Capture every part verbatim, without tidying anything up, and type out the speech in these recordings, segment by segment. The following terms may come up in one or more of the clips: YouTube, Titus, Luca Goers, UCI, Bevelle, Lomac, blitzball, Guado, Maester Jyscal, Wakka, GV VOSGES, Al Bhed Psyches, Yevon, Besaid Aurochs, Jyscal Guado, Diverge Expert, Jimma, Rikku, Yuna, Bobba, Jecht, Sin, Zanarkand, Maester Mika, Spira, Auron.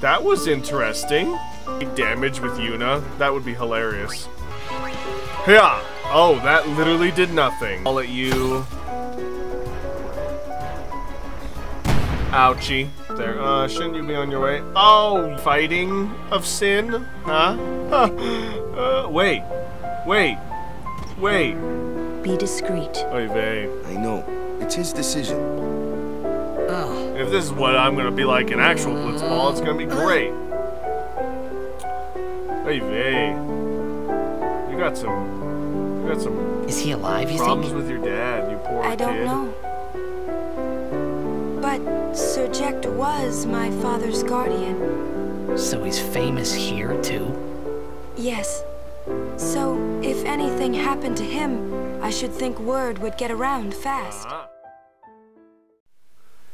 That was interesting. Damage with Yuna. That would be hilarious. Yeah. Oh, that literally did nothing. I'll let you... Ouchie. There. Uh, shouldn't you be on your way? Oh, fighting of Sin? Huh? uh, wait. Wait. Wait. Be discreet. Oy vey. I know. It's his decision. Oh. If this is what I'm gonna be like in actual Blitzball, it's gonna be great. Oy vey. You got some. You got some. Is he alive? Problems you think? With your dad, you poor kid. I don't kid. know. But Sir Jecht was my father's guardian. So he's famous here, too? Yes. So, if anything happened to him, I should think word would get around fast. Uh-huh.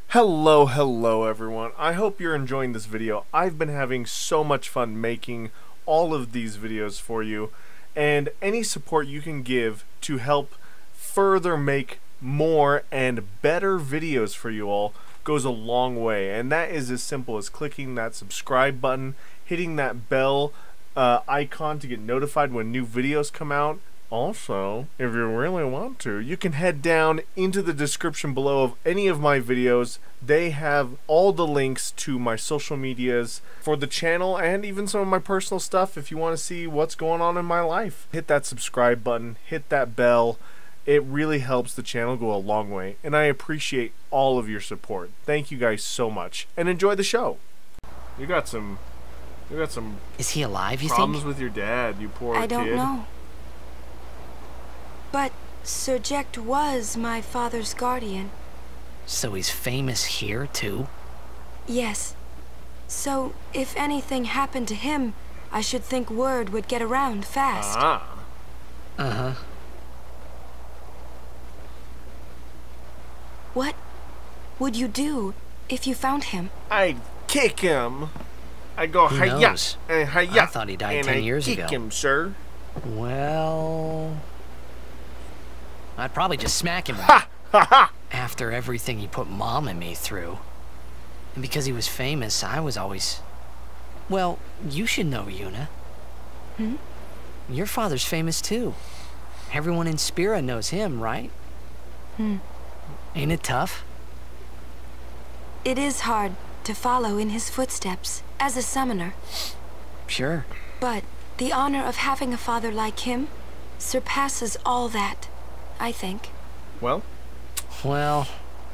Hello, hello, everyone. I hope you're enjoying this video. I've been having so much fun making all of these videos for you, and any support you can give to help further make more and better videos for you all goes a long way, and that is as simple as clicking that subscribe button, hitting that bell uh, icon to get notified when new videos come out. Also, if you really want to, you can head down into the description below of any of my videos. They have all the links to my social medias for the channel and even some of my personal stuff if you want to see what's going on in my life. Hit that subscribe button, hit that bell. It really helps the channel go a long way, and I appreciate all of your support. Thank you guys so much, and enjoy the show. You got some, you got some. Is he alive? You problems think? With your dad, you poor kid. I don't kid. know. But Sir Jecht was my father's guardian. So he's famous here too? Yes. So if anything happened to him, I should think word would get around fast. Ah. Uh huh. What would you do if you found him? I'd kick him. I'd go, hi ya, and hi ya. I thought he died ten years ago. Kick him, sir. Well, I'd probably just smack him. Ha! Ha ha! After everything he put Mom and me through, and because he was famous, I was always. Well, you should know, Yuna. Hmm? Your father's famous too. Everyone in Spira knows him, right? Hmm. Ain't it tough? It is hard to follow in his footsteps as a summoner. Sure. But the honor of having a father like him surpasses all that, I think. Well? Well,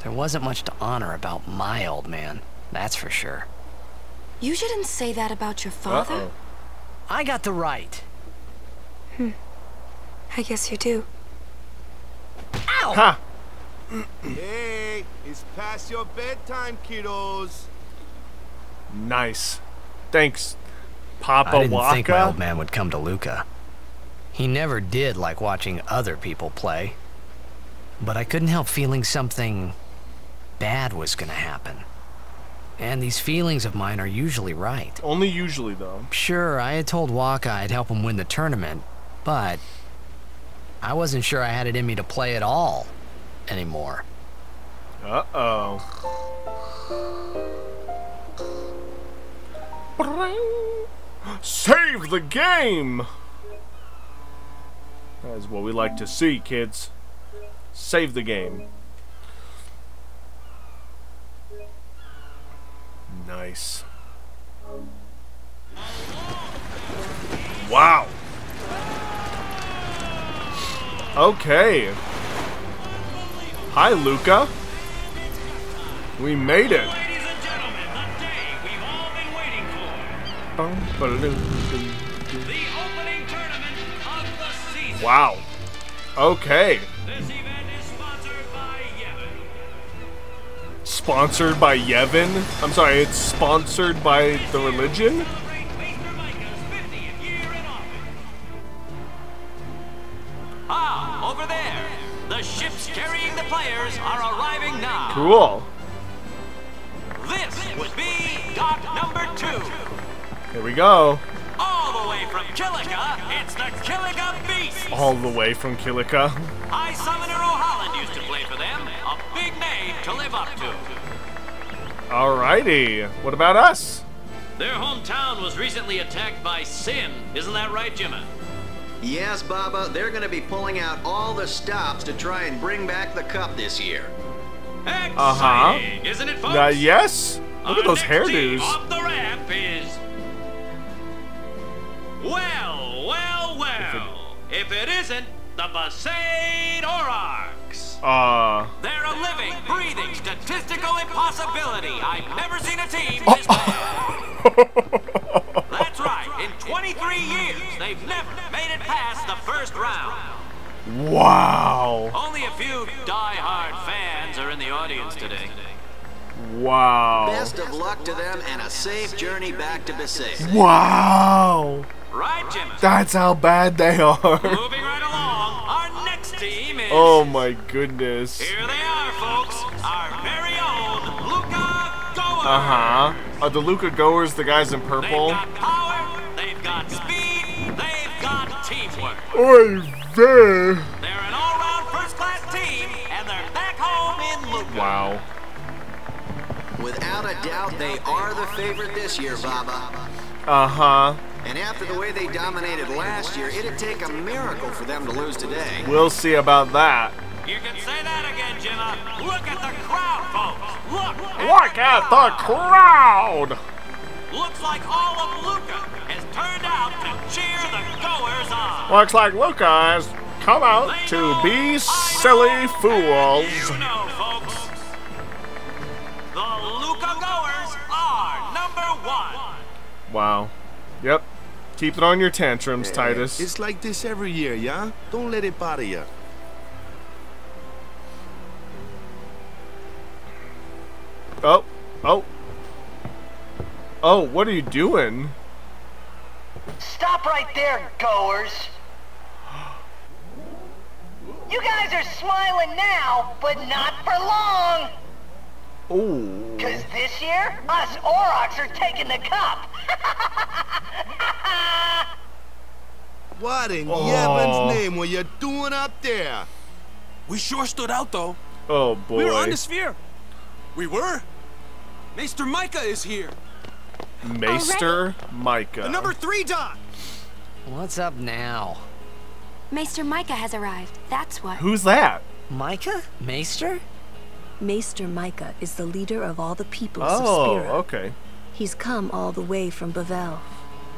there wasn't much to honor about my old man, that's for sure. You shouldn't say that about your father. Uh-oh. I got the right. Hmm. I guess you do. Ow! Ha! Hey, it's past your bedtime, kiddos. Nice. Thanks, Papa Wakka. I didn't Wakka. think my old man would come to Luca. He never did like watching other people play. But I couldn't help feeling something bad was gonna happen. And these feelings of mine are usually right. Only usually, though. Sure, I had told Wakka I'd help him win the tournament, but I wasn't sure I had it in me to play at all. Anymore. Uh-oh. Save the game! That is what we like to see, kids. Save the game. Nice. Wow. Okay. Hi, Luca. We made it. Ladies and gentlemen, the day we've all been waiting for. The opening tournament of the season. Wow. Okay. This event is sponsored by Yevon. Sponsored by Yevon? I'm sorry, it's sponsored by the religion? Ah, over there. The ships carrying the players are arriving now. Cool. This would be dock number two. Here we go. All the way from Kilika, it's the Kilika Beast. All the way from Kilika. High Summoner O'Holland used to play for them. A big name to live up to. Alrighty. What about us? Their hometown was recently attacked by Sin. Isn't that right, Jimma? Yes, Bobba. They're going to be pulling out all the stops to try and bring back the cup this year. Exciting, uh-huh. isn't it, folks? Uh, yes. Look Our at those hairdos. Off the ramp is... Well, well, well. If it, if it isn't the Besaid Aurochs. Uh... They're a living, breathing, statistical impossibility. I've never seen a team this bad. That's right. In twenty-three years, they've never made it past the first round. Wow. Only a few die-hard fans are in the audience today. Wow. Best of luck to them and a safe journey back to Besaid. Wow. Right, Jimma. That's how bad they are. Moving right along, our next team is... Oh my goodness. Here they are, folks. Our very own Luca Goers. Uh-huh. Are the Luca Goers the guys in purple? They've got power, they've got speed, they've got teamwork. Oy. They're an all-round first-class team, and they're back home in Luca. Wow. Without a doubt, they are the favorite this year, Bobba. Uh-huh. And after the way they dominated last year, it'd take a miracle for them to lose today. We'll see about that. You can say that again, Jimma. Look at the crowd, folks. Look at, Look the, at crowd. the crowd. Looks like all of Luca has turned out to cheer the Goers on. Looks like Luca has come out they to know, be silly know, fools. You know, folks. The Luca Goers are number one. Wow. Yep. Keep it on your tantrums, yeah. Titus. It's like this every year, yeah? Don't let it bother you. Oh. Oh. Oh, what are you doing? Stop right there, Goers. You guys are smiling now, but not for long. Ooh. Because this year, us Aurochs are taking the cup. What in oh. Yevon's name were you doing up there? We sure stood out, though. Oh, boy. We were on the sphere. We were. Maester Mika is here. Maester Mika. The number three dot. What's up now? Maester Mika has arrived. That's what. Who's that? Mika? Maester? Maester Mika is the leader of all the peoples oh, of Spira. Oh, okay. He's come all the way from Bevelle.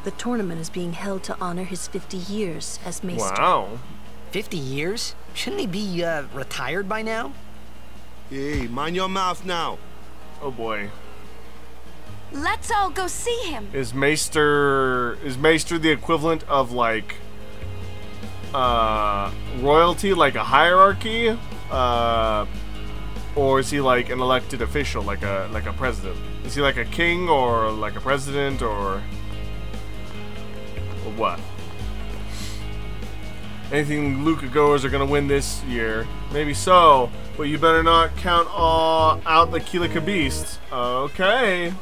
The tournament is being held to honor his fifty years as Maester. Wow. fifty years? Shouldn't he be uh, retired by now? Hey, mind your mouth now. Oh boy. Let's all go see him. Is Maester is Maester the equivalent of like uh royalty, like a hierarchy? Uh or is he like an elected official, like a like a president? Is he like a king or like a president or, or what? Anything Luca Goers are gonna win this year? Maybe so, but you better not count all out the Kilika beasts. Okay.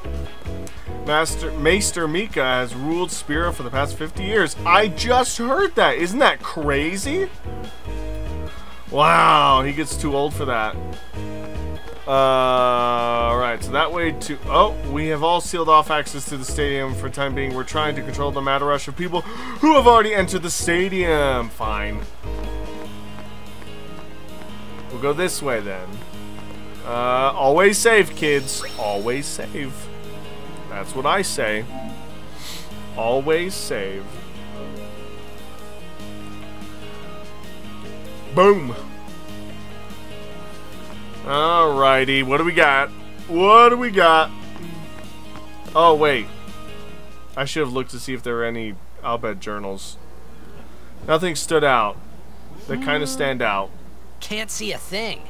Master Maester Mika has ruled Spira for the past fifty years. I just heard that. Isn't that crazy? Wow, he gets too old for that. Uh, all right, so that way to... Oh, we have all sealed off access to the stadium for the time being. We're trying to control the mad rush of people who have already entered the stadium. Fine. We'll go this way then. Uh, always save, kids. Always save. That's what I say. Always save. Boom. Alrighty, what do we got? What do we got? Oh, wait. I should have looked to see if there were any Al Bhed journals. Nothing stood out. They kind of stand out. Can't see a thing.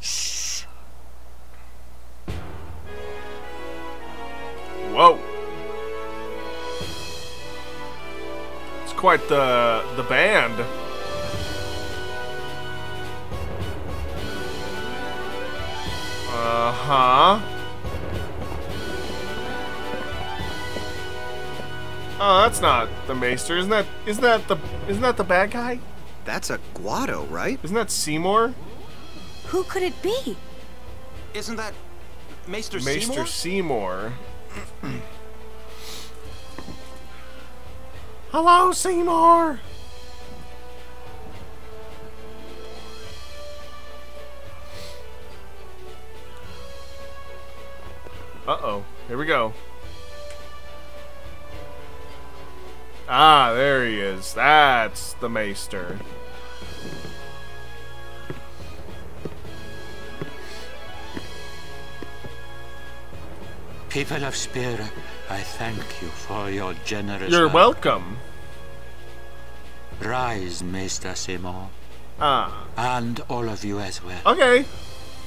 Shh. Whoa. It's quite the, the band. Uh-huh. Oh, that's not the Maester. Isn't that isn't that the isn't that the bad guy? That's a Guado, right? Isn't that Seymour? Who could it be? Isn't that Maester Seymour? Maester Seymour. Hello, Seymour! Uh-oh. Here we go. Ah, there he is. That's the Maester. People of Spira, I thank you for your generous You're help. welcome. Rise, Maester Seymour. Ah. And all of you as well. Okay.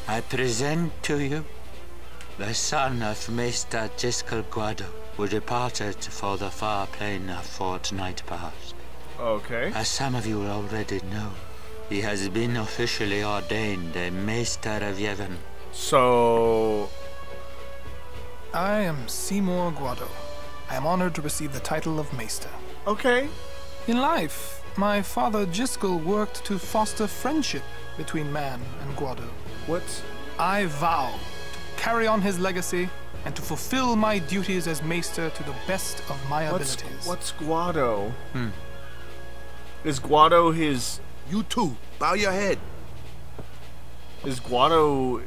I present to you the son of Maester Jyscal Guado, who departed for the far plain a fortnight past. Okay. As some of you already know, he has been officially ordained a Maester of Yevon. So... I am Seymour Guado. I am honored to receive the title of Maester. Okay. In life, my father Jyscal worked to foster friendship between man and Guado. What? I vow to carry on his legacy and to fulfill my duties as Maester to the best of my what's, abilities. What's Guado? Hmm. Is Guado his... You too. Bow your head. Is Guado...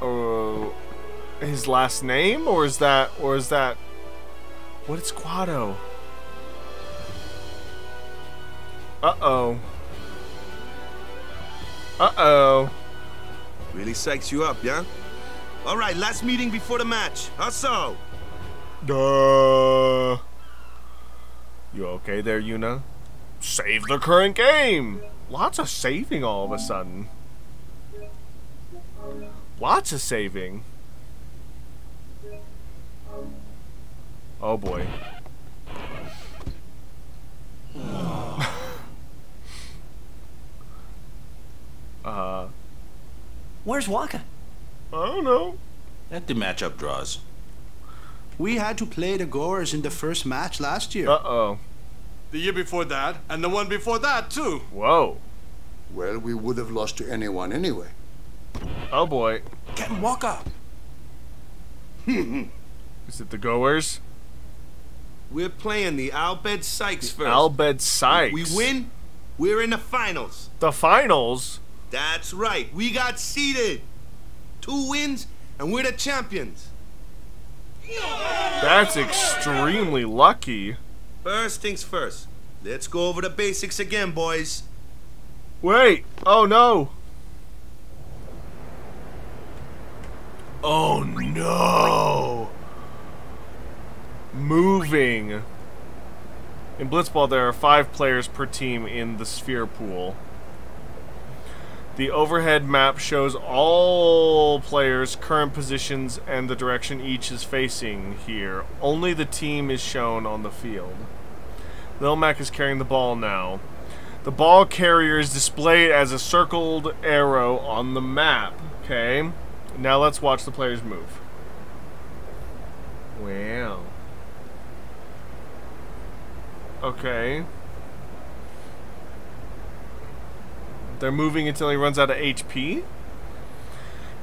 Uh... his last name, or is that, or is that, what is Guado? Uh-oh. Uh-oh. Really psychs you up, yeah? All right, last meeting before the match. How so? Duh. You okay there, Yuna? Save the current game. Lots of saving all of a sudden. Lots of saving. Oh boy. uh. Where's Wakka? I don't know. At the matchup draws. We had to play the Goers in the first match last year. Uh-oh. The year before that, and the one before that, too. Whoa. Well, we would have lost to anyone anyway. Oh boy. Get Wakka. Is it the Goers? We're playing the Al Bhed Psyches first. Al Bhed Psyches. If we win, we're in the finals. The finals? That's right. We got seeded. Two wins, and we're the champions. That's extremely lucky. First things first. Let's go over the basics again, boys. Wait. Oh, no. Oh, no. Moving. In blitzball, there are five players per team in the sphere pool. The overhead map shows all players' current positions and the direction each is facing here. Only the team is shown on the field. Lil Mac is carrying the ball now. The ball carrier is displayed as a circled arrow on the map. Okay. Now let's watch the players move. Wow. Okay. They're moving until he runs out of H P.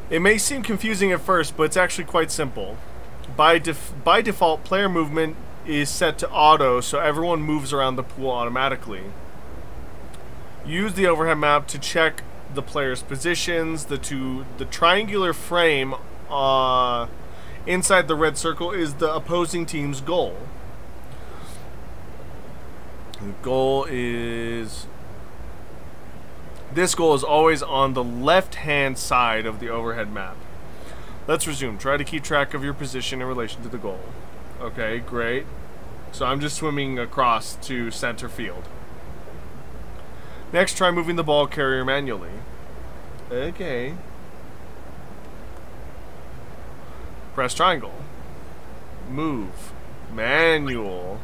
It may seem confusing at first, but it's actually quite simple. By def by default, player movement is set to auto, so everyone moves around the pool automatically. Use the overhead map to check the player's positions. The two, the triangular frame uh, inside the red circle is the opposing team's goal. The goal is... This goal is always on the left-hand side of the overhead map. Let's resume. Try to keep track of your position in relation to the goal. Okay, great. So I'm just swimming across to center field. Next, try moving the ball carrier manually. Okay. Press triangle. Move. Manual.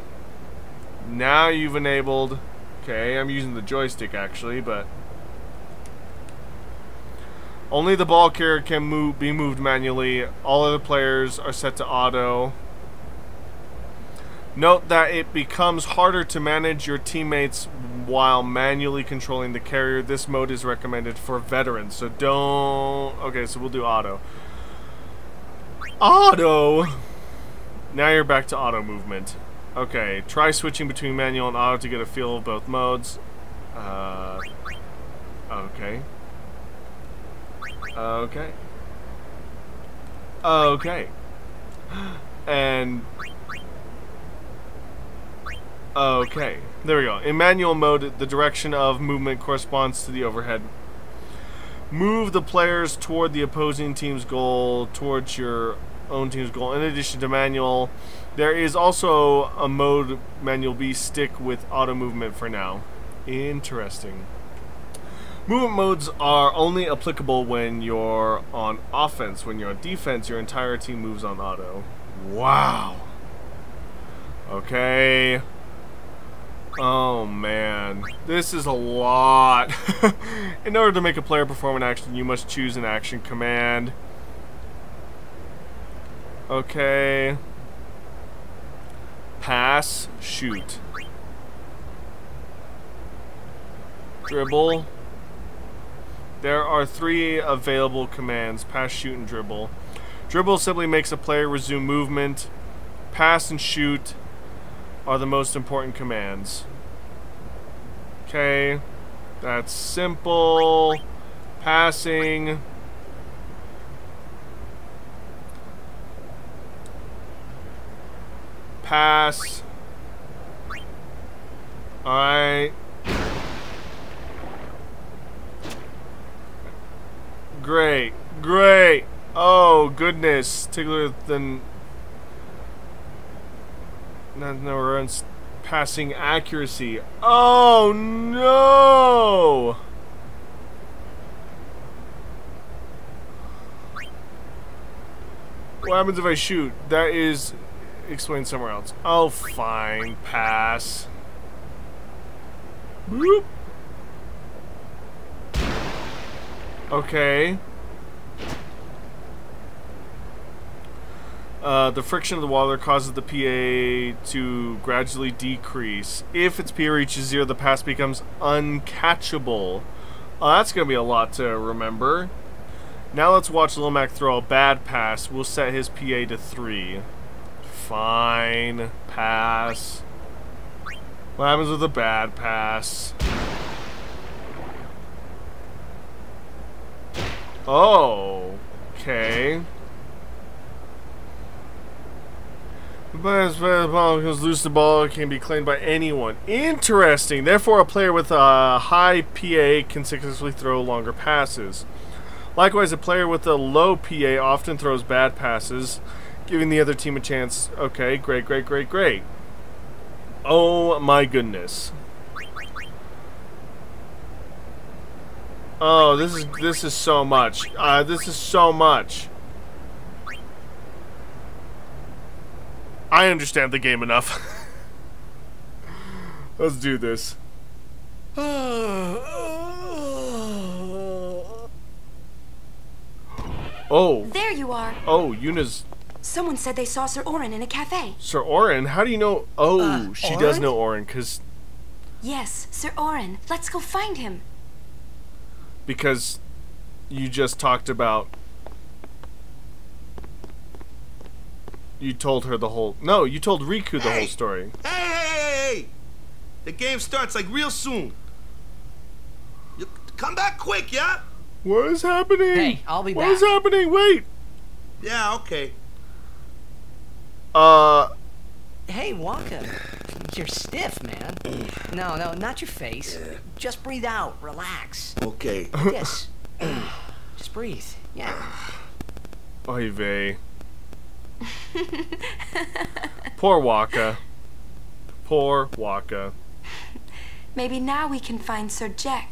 Now you've enabled... Okay, I'm using the joystick actually, but... Only the ball carrier can move, be moved manually. All other players are set to auto. Note that it becomes harder to manage your teammates while manually controlling the carrier. This mode is recommended for veterans, so don't... Okay, so we'll do auto. Auto! Now you're back to auto movement. Okay, try switching between manual and auto to get a feel of both modes. Uh, okay. Okay. Okay. And... okay. There we go. In manual mode, the direction of movement corresponds to the overhead. Move the players toward the opposing team's goal, towards your own team's goal. In addition to manual, there is also a mode manual B, stick with auto movement for now. Interesting. Movement modes are only applicable when you're on offense. When you're on defense, your entire team moves on auto. Wow. Okay. Oh man, this is a lot. In order to make a player perform an action, you must choose an action command. Okay. Pass, shoot. Dribble. There are three available commands: pass, shoot, and dribble. Dribble simply makes a player resume movement. Pass and shoot are the most important commands. Okay, that's simple. Passing. Pass. Alright. Great, great. Oh, goodness. Tickler than... no, passing accuracy. Oh no! What happens if I shoot? That is explained somewhere else. Oh, fine. Pass. Boop. Okay. Uh, the friction of the water causes the P A to gradually decrease. If its P A reaches zero, the pass becomes uncatchable. Oh, that's going to be a lot to remember. Now let's watch Lomac throw a bad pass. We'll set his P A to three. Fine. Pass. What happens with a bad pass? Oh. Okay. But the ball goes loose, the ball can be claimed by anyone. Interesting. Therefore, a player with a high P A can successfully throw longer passes. Likewise, a player with a low P A often throws bad passes, giving the other team a chance. Okay, great, great, great, great. Oh my goodness. Oh, this is this is so much. Uh, this is so much. I understand the game enough. Let's do this. Oh. There you are. Oh, Yuna's... someone said they saw Sir Auron in a cafe. Sir Auron? How do you know? Oh, uh, she Auron? does know Auron, because... yes, Sir Auron. Let's go find him. Because you just talked about... you told her the whole... no, you told Rikku the hey, whole story. Hey, hey, hey! The game starts, like, real soon. You come back quick, yeah? What is happening? Hey, I'll be what back. What is happening? Wait! Yeah, okay. Uh... Hey, Wakka. You're stiff, man. No, no, not your face. Yeah. Just breathe out. Relax. Okay. Yes. Just breathe. Yeah. Oy vey. Poor Wakka. Poor Wakka. Maybe now we can find Sir Jecht.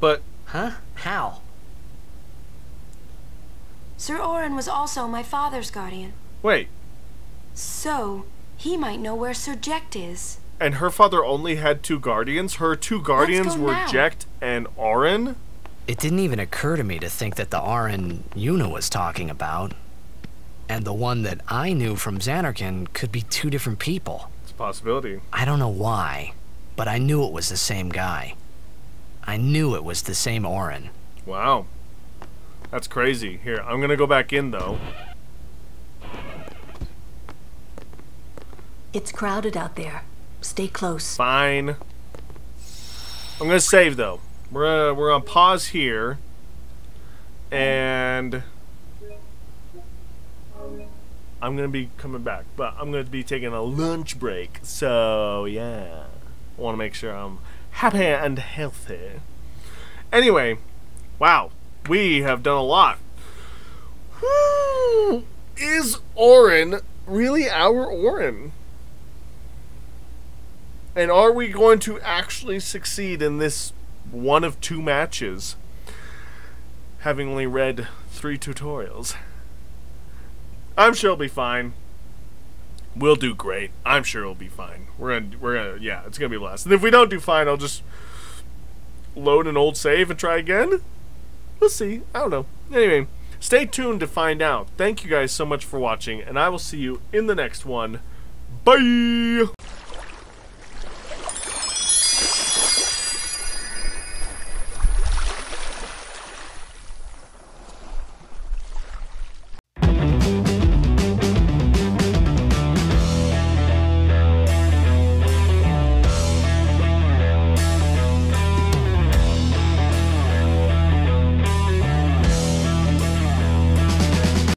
But... huh? How? Sir Auron was also my father's guardian. Wait. So, he might know where Sir Jecht is. And her father only had two guardians? Her two guardians were now. Jecht and Auron? It didn't even occur to me to think that the Auron Yuna was talking about and the one that I knew from Zanarkand could be two different people. It's a possibility. I don't know why, but I knew it was the same guy. I knew it was the same Auron. Wow. That's crazy. Here, I'm gonna go back in, though. It's crowded out there. Stay close. Fine. I'm gonna save though. We're uh, we're on pause here, and I'm gonna be coming back, but I'm gonna be taking a lunch break. So yeah, I want to make sure I'm happy and healthy. Anyway, wow, we have done a lot. Woo! Is Auron really our Auron? And are we going to actually succeed in this one of two matches? Having only read three tutorials. I'm sure it'll be fine. We'll do great. I'm sure it'll be fine. We're gonna, we're gonna, yeah, it's gonna be a blast. And if we don't do fine, I'll just load an old save and try again. We'll see. I don't know. Anyway, stay tuned to find out. Thank you guys so much for watching, and I will see you in the next one. Bye!